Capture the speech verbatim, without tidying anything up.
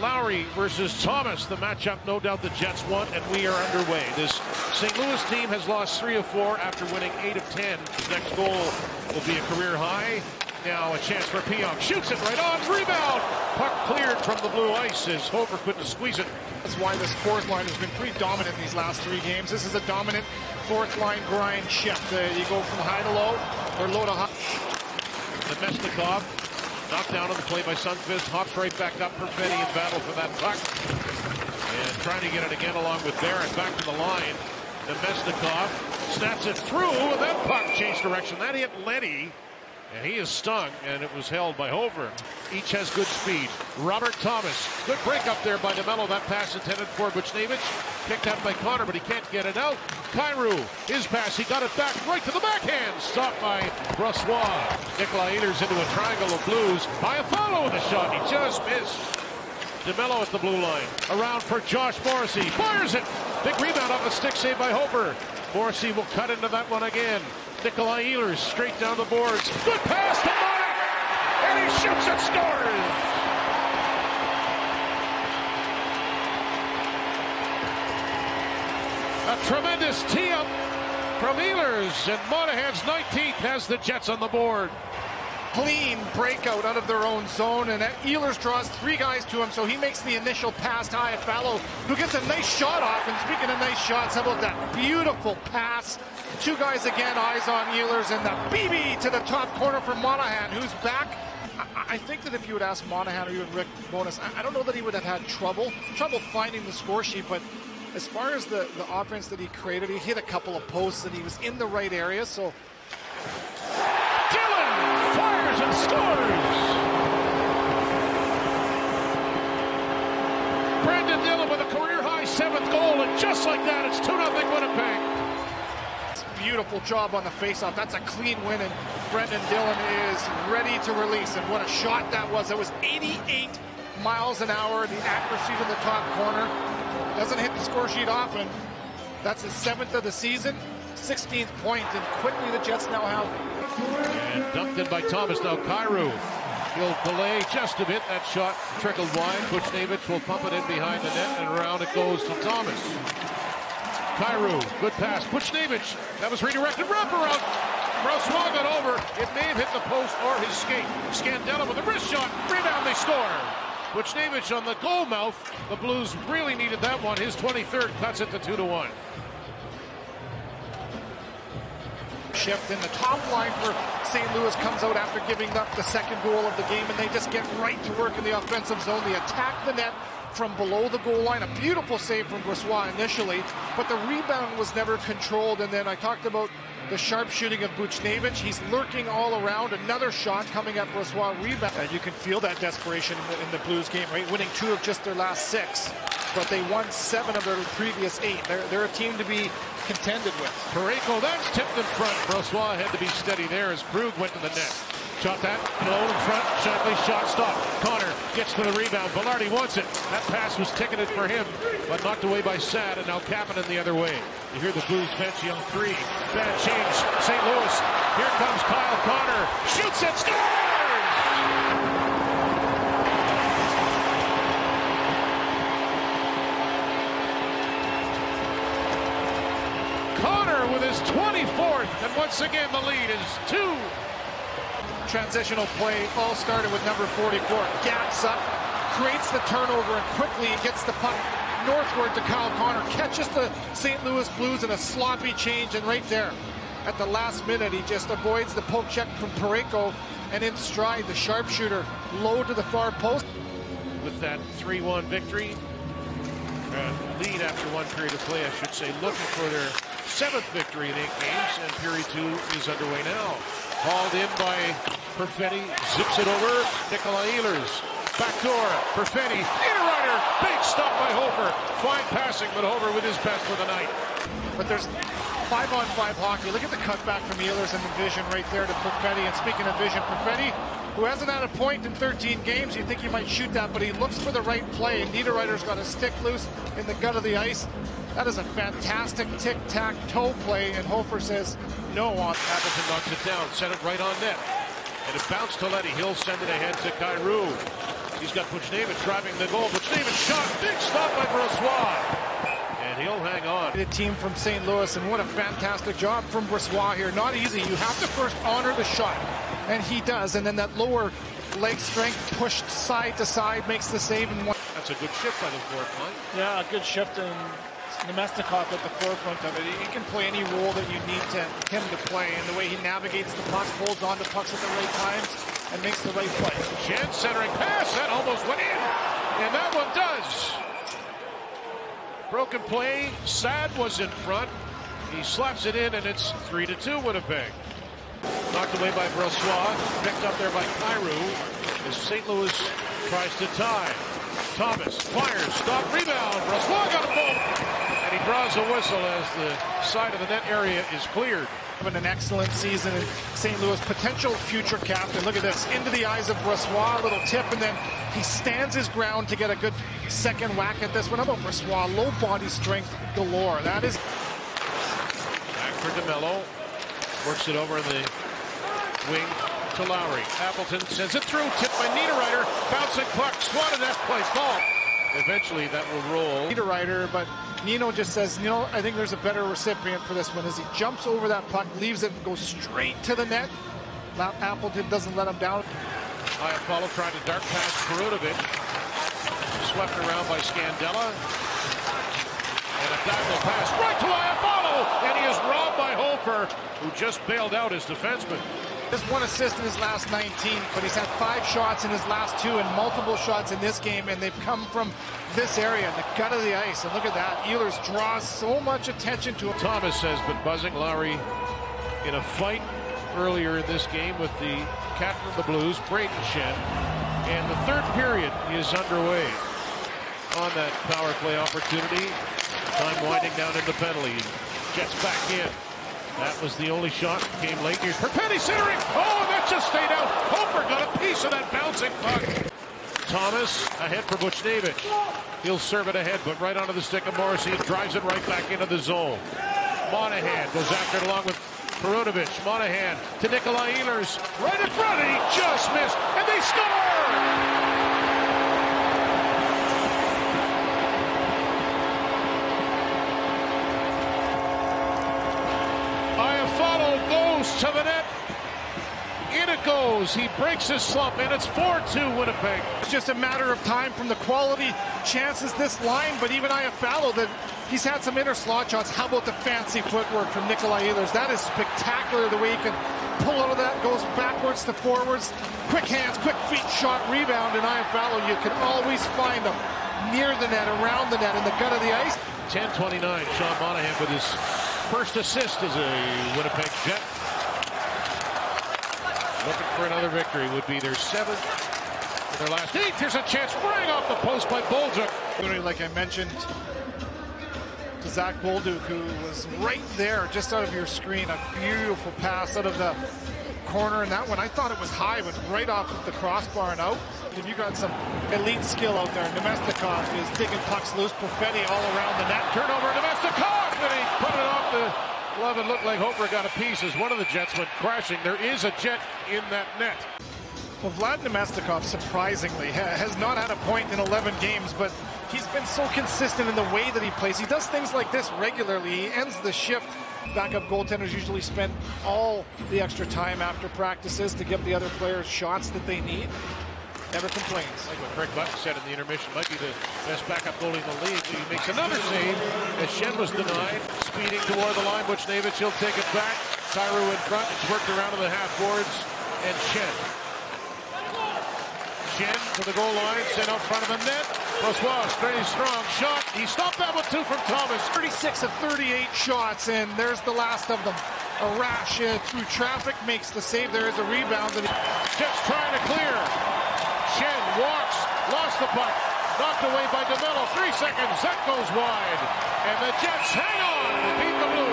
Lowry versus Thomas, the matchup no doubt the Jets won, and we are underway. This Saint Louis team has lost three of four after winning eight of ten. The next goal will be a career high. Now a chance for Pionk. Shoots it right on. Rebound. Puck cleared from the blue ice as Hofer couldn't squeeze it. That's why this fourth line has been pretty dominant these last three games. This is a dominant fourth line grind shift. Uh, you go from high to low or low to high. Domestikov knocked down on the play by Sundqvist. Hops right back up for Petty in battle for that puck. And trying to get it again along with Barron. Back to the line. Domestikov snaps it through. And that puck changed direction. That hit Letty. And he is stung, and it was held by Hofer. Each has good speed. Robert Thomas. Good break up there by DeMello. That pass intended for Buchnevich. Picked up by Connor, but he can't get it out. Kyrou, his pass. He got it back right to the backhand. Stopped by Brassois. Nikolaj Ehlers into a triangle of Blues. Iafallo with a shot. He just missed. DeMello at the blue line. Around for Josh Morrissey. Fires it. Big rebound off a stick save by Hofer. Morrissey will cut into that one again. Nikolaj Ehlers straight down the boards. Good pass to Monahan, and he shoots and scores. A tremendous tee up from Ehlers, and Monahan's nineteenth has the Jets on the board. Clean breakout out of their own zone, and Ehlers draws three guys to him, so he makes the initial pass to Iafallo, who gets a nice shot off. And speaking of nice shots, how about that beautiful pass? Two guys again, eyes on Ehlers, and the B B to the top corner for Monahan, who's back. I, I think that if you would ask Monahan or even Rick Bowness, I, I don't know that he would have had trouble trouble finding the score sheet, but as far as the, the offense that he created, he hit a couple of posts, and he was in the right area, so... Fires and scores! Brendan Dillon with a career-high seventh goal, and just like that, it's two nothing Winnipeg. Beautiful job on the faceoff. That's a clean win, and Brendan Dillon is ready to release. And what a shot that was. That was eighty-eight miles an hour, the accuracy to the top corner. Doesn't hit the score sheet often. That's his seventh of the season, sixteenth point, and quickly the Jets now have... And dumped in by Thomas. Now Kyrou. He'll delay just a bit. That shot trickled wide. Buchnevich will pump it in behind the net, and around it goes to Thomas. Kyrou, good pass. Buchnevich, that was redirected. Wraparound. Brassois got over. It may have hit the post or his skate. Scandella with a wrist shot. Rebound, they score. Buchnevich on the goal mouth. The Blues really needed that one. His twenty-third cuts it to two to one. Shift in the top line for Saint Louis comes out after giving up the second goal of the game, and they just get right to work in the offensive zone. They attack the net from below the goal line. A beautiful save from Brassois initially, but the rebound was never controlled. And then I talked about the sharp shooting of Buchnevich. He's lurking all around. Another shot coming at Brassois. Rebound. And you can feel that desperation in the, in the Blues game, right? Winning two of just their last six, but they won seven of their previous eight. They're, they're a team to be contended with. Pareko, that's tipped in front. Brassois had to be steady there as Krug went to the net. Shot that, low in front, Shankly's shot stopped. Connor gets to the rebound. Velarde wants it. That pass was ticketed for him, but knocked away by Saad, and now Kapanen the other way. You hear the Blues bench yell three. Bad change, Saint Louis. Here comes Kyle Connor. Shoots and scores! Connor with his twenty-fourth, and once again the lead is two. Transitional play all started with number forty-four. Gaps up, creates the turnover, and quickly gets the puck northward to Kyle Connor. Catches the Saint Louis Blues in a sloppy change, and right there at the last minute he just avoids the poke check from Pareko, and in stride the sharpshooter low to the far post. With that three one victory, uh, lead after one period of play, I should say, looking for their seventh victory in eight games, and period two is underway now. Hauled in by Perfetti, zips it over. Nikolaj Ehlers, backdoor, Perfetti, inter-rider, big stop by Hofer. Fine passing, but Hofer with his best for the night. But there's five-on-five hockey. Look at the cutback from Ehlers and the vision right there to Perfetti. And speaking of vision, Perfetti, who hasn't had a point in thirteen games, you think he might shoot that, but he looks for the right play. Niederreiter's got a stick loose in the gut of the ice. That is a fantastic tic-tac-toe play, and Hofer says no on. Appleton knocks it down, set it right on net. And it bounced to Letty. He'll send it ahead to Kyrou. He's got Buchnevich driving the goal. Buchnevich shot. Big stop by Bressois. And he'll hang on. The team from Saint Louis, and what a fantastic job from Bressois here. Not easy. You have to first honor the shot. And he does. And then that lower leg strength pushed side to side makes the save. And one. That's a good shift by the forefront. Yeah, a good shift. And Nemestikov at the forefront of it. He can play any role that you need to him to play. And the way he navigates the puck, holds on to pucks at the right times, and makes the right play. Schenn centering pass. That almost went in. And that one does. Broken play. Saad was in front. He slaps it in, and it's three to two Winnipeg. Knocked away by Bressois. Picked up there by Kyrou. As Saint Louis tries to tie. Thomas fires. Stop. Rebound. Bressois got a goal. He draws a whistle as the side of the net area is cleared. An excellent season in Saint Louis, potential future captain. Look at this, into the eyes of Bressois, a little tip, and then he stands his ground to get a good second whack at this one. How about Bressois? Low body strength galore. That is. Back for DeMello. Works it over in the wing to Lowry. Appleton sends it through, tipped by Niederreiter. Bouncing puck, swatted that play, ball. Eventually that will roll. Niederreiter, but Nino just says, you know, I think there's a better recipient for this one, as he jumps over that puck, leaves it, and goes straight to the net. Appleton doesn't let him down. Iafallo trying to dart past Perunovic. Swept around by Scandella. And a diagonal pass right to Iafallo, and he is robbed by Hofer, who just bailed out his defenseman. There's one assist in his last nineteen, but he's had five shots in his last two and multiple shots in this game, and they've come from this area, in the gut of the ice. And look at that. Ehlers draws so much attention to him. Thomas has been buzzing. Lowry in a fight earlier in this game with the captain of the Blues, Brayden Schenn. And the third period is underway on that power play opportunity. Time winding down into penalty. Jets back in. That was the only shot that came late. Here's Perpetti centering. Oh, and that just stayed out. Hofer got a piece of that bouncing puck. Thomas ahead for Buchnevich. He'll serve it ahead, but right onto the stick of Morrissey. He drives it right back into the zone. Monahan goes after it along with Perunovic. Monahan to Nikolaj Ehlers. Right in front, and he just missed. And they score! To the net, in it goes. He breaks his slump, and it's four two Winnipeg. It's just a matter of time from the quality chances this line, but even Iafallo, that he's had some inner slot shots. How about the fancy footwork from Nikolaj Ehlers? That is spectacular, the way he can pull out of that, goes backwards to forwards, quick hands, quick feet, shot, rebound, and Iafallo, you can always find them near the net, around the net, in the gut of the ice. ten twenty-nine, Sean Monahan with his first assist as a Winnipeg Jet. Looking for another victory, would be their seventh, their last eight. Here's a chance, right off the post by Bolduc. Like I mentioned, to Zach Bolduc, who was right there, just out of your screen. A beautiful pass out of the corner, and that one, I thought it was high, but right off the crossbar and out. If you got some elite skill out there, Nemestikov is digging pucks loose. Perfetti all around the net. Turnover, Nemestikov, and he put it off the. Love it. Looked like Hofer got a piece as one of the Jets went crashing. There is a Jet in that net. Well, Vlad Nemestikov, surprisingly, ha has not had a point in eleven games, but he's been so consistent in the way that he plays. He does things like this regularly. He ends the shift. Backup goaltenders usually spend all the extra time after practices to give the other players shots that they need. Never complains. Like what Craig Button said in the intermission, might be the best backup goalie in the league. He makes another save as Schenn was denied. Speeding toward the line, Buchnevich, he'll take it back. Kyrou in front, it's worked around to the half boards, and Schenn. Schenn to the goal line, sent out front of the net. Bressois, pretty strong shot. He stopped that with two from Thomas. thirty-six of thirty-eight shots, and there's the last of them. A rash uh, through traffic makes the save. There is a rebound. And Jets trying to clear. Schenn walks, lost the puck, knocked away by DeMello. Three seconds, that goes wide, and the Jets hang on to beat the Blues.